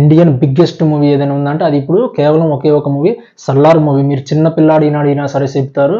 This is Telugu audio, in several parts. ఇండియన్ బిగ్గెస్ట్ మూవీ ఏదైనా ఉందంటే అది ఇప్పుడు కేవలం ఒకే ఒక మూవీ, సల్లార్ మూవీ. మీరు చిన్న పిల్లాడినాడినా సరే చెప్తారు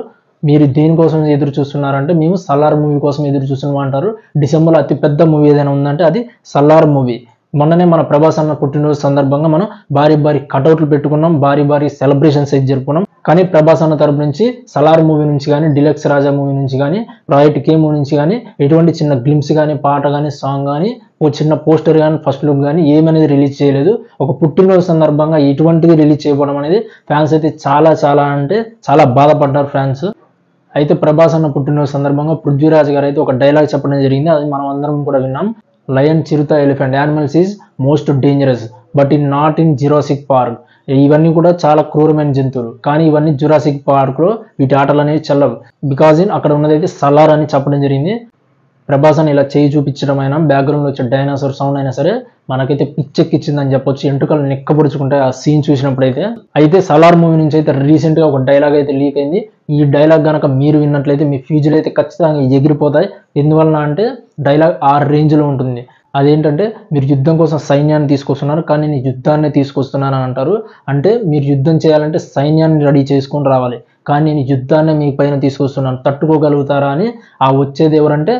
మీరు దేనికోసం ఎదురు చూస్తున్నారంటే మేము సల్లార్ మూవీ కోసం ఎదురు చూస్తున్నాం అంటారు. డిసెంబర్లో అతిపెద్ద మూవీ ఏదైనా ఉందంటే అది సల్లార్ మూవీ. మొన్ననే మన ప్రభాస్ అన్న పుట్టినరోజు సందర్భంగా మనం భారీ భారీ కటౌట్లు పెట్టుకున్నాం, భారీ భారీ సెలబ్రేషన్స్ అయితే జరుపుకున్నాం. కానీ ప్రభాస్ అన్న తరపు నుంచి సలార్ మూవీ నుంచి కానీ, డిలక్స్ రాజా మూవీ నుంచి కానీ, ప్రాజెక్ట్ కే మూవీ నుంచి కానీ ఎటువంటి చిన్న గ్లిమ్స్ కానీ, పాట కానీ, సాంగ్ కానీ, ఓ చిన్న పోస్టర్ కానీ, ఫస్ట్ లుక్ కానీ ఏమనేది రిలీజ్ చేయలేదు. ఒక పుట్టినరోజు సందర్భంగా ఇటువంటిది రిలీజ్ చేయడం అనేది ఫ్యాన్స్ అయితే చాలా చాలా అంటే చాలా బాధపడ్డారు ఫ్యాన్స్. అయితే ప్రభాస్ అన్న పుట్టినరోజు సందర్భంగా పృథ్వీరాజ్ గారు అయితే ఒక డైలాగ్ చెప్పడం జరిగింది, అది మనం అందరం కూడా విన్నాం. లయన్, చిరుత, elephant, animals is most dangerous but in not in Jurassic park. ఇవన్నీ కూడా చాలా క్రూరమైన జంతువులు, కానీ ఇవన్నీ జురాసిక్ పార్క్లో వీటి ఆటలు అనేవి చెల్లవు, బికాజ్ ఇన్ అక్కడ ఉన్నదైతే సలార్ అని చెప్పడం జరిగింది. ప్రభాస్ అని ఇలా చేయి చూపించడం అయినా, బ్యాక్గ్రౌండ్లో వచ్చే డైనోసార్ సౌండ్ అయినా సరే మనకైతే పిచ్చెక్కిచ్చిందని చెప్పొచ్చు. ఎంటుకలు నిక్కబడుచుకుంటాయి ఆ సీన్ చూసినప్పుడైతే. అయితే సలార్ మూవీ నుంచి అయితే రీసెంట్గా ఒక డైలాగ్ అయితే లీక్ అయింది. ఈ డైలాగ్ కనుక మీరు విన్నట్లయితే మీ ఫ్యూజులు అయితే ఖచ్చితంగా ఎగిరిపోతాయి. ఎందువలన అంటే డైలాగ్ ఆ రేంజ్లో ఉంటుంది. అదేంటంటే మీరు యుద్ధం కోసం సైన్యాన్ని తీసుకొస్తున్నారు కానీ నేను యుద్ధాన్ని తీసుకొస్తున్నాను అని అంటారు. అంటే మీరు యుద్ధం చేయాలంటే సైన్యాన్ని రెడీ చేసుకొని రావాలి, కానీ నేను యుద్ధాన్ని మీ పైన తీసుకొస్తున్నాను, తట్టుకోగలుగుతారా అని. ఆ వచ్చేది ఎవరంటే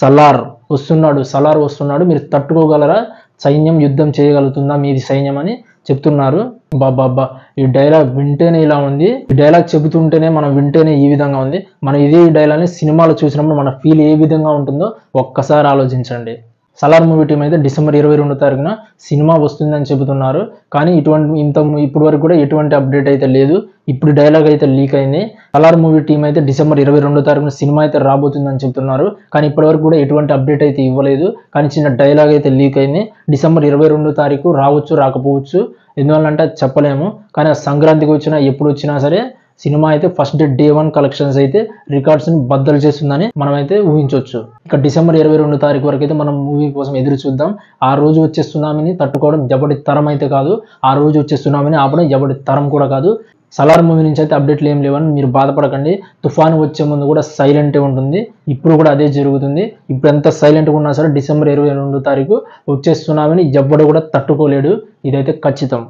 సలార్ వస్తున్నాడు, సలార్ వస్తున్నాడు, మీరు తట్టుకోగలరా, సైన్యం యుద్ధం చేయగలుగుతుందా మీది సైన్యం అని చెప్తున్నారు. బాబా ఈ డైలాగ్ వింటేనే ఇలా ఉంది, ఈ డైలాగ్ చెబుతుంటేనే మనం వింటేనే ఈ విధంగా ఉంది. మనం ఇదే డైలాగ్ని సినిమాలో చూసినప్పుడు మన ఫీల్ ఏ విధంగా ఉంటుందో ఒక్కసారి ఆలోచించండి. సలార్ మూవీ టీం అయితే డిసెంబర్ 22న సినిమా వస్తుందని చెబుతున్నారు, కానీ ఇప్పుడు వరకు కూడా ఎటువంటి అప్డేట్ అయితే లేదు. ఇప్పుడు డైలాగ్ అయితే లీక్ అయింది. సలార్ మూవీ టీం అయితే డిసెంబర్ 22న సినిమా అయితే రాబోతుందని చెప్తున్నారు, కానీ ఇప్పటివరకు కూడా ఎటువంటి అప్డేట్ అయితే ఇవ్వలేదు. కానీ చిన్న డైలాగ్ అయితే లీక్ అయింది, డిసెంబర్ 22 రావచ్చు రాకపోవచ్చు, ఎందువల్లంటే చెప్పలేము. కానీ సంక్రాంతికి వచ్చినా ఎప్పుడు వచ్చినా సరే సినిమా అయితే ఫస్ట్ డే 1 కలెక్షన్స్ అయితే రికార్డ్స్ని బద్దలు చేస్తుందని మనమైతే ఊహించవచ్చు. ఇక డిసెంబర్ 22 వరకు అయితే మనం మూవీ కోసం ఎదురు చూద్దాం. ఆ రోజు వచ్చే సునామీని తట్టుకోవడం ఎవరి తరం అయితే కాదు, ఆ రోజు వచ్చే సునామీని ఆపడం ఎవరి తరం కూడా కాదు. సలార్ మూవీ నుంచి అయితే అప్డేట్లు ఏం లేవని మీరు బాధపడకండి. తుఫాను వచ్చే ముందు కూడా సైలెంటే ఉంటుంది, ఇప్పుడు కూడా అదే జరుగుతుంది. ఇప్పుడు ఎంత సైలెంట్గా ఉన్నా సరే డిసెంబర్ 22 వచ్చే సునామీని ఎవడు కూడా తట్టుకోలేడు, ఇదైతే ఖచ్చితం.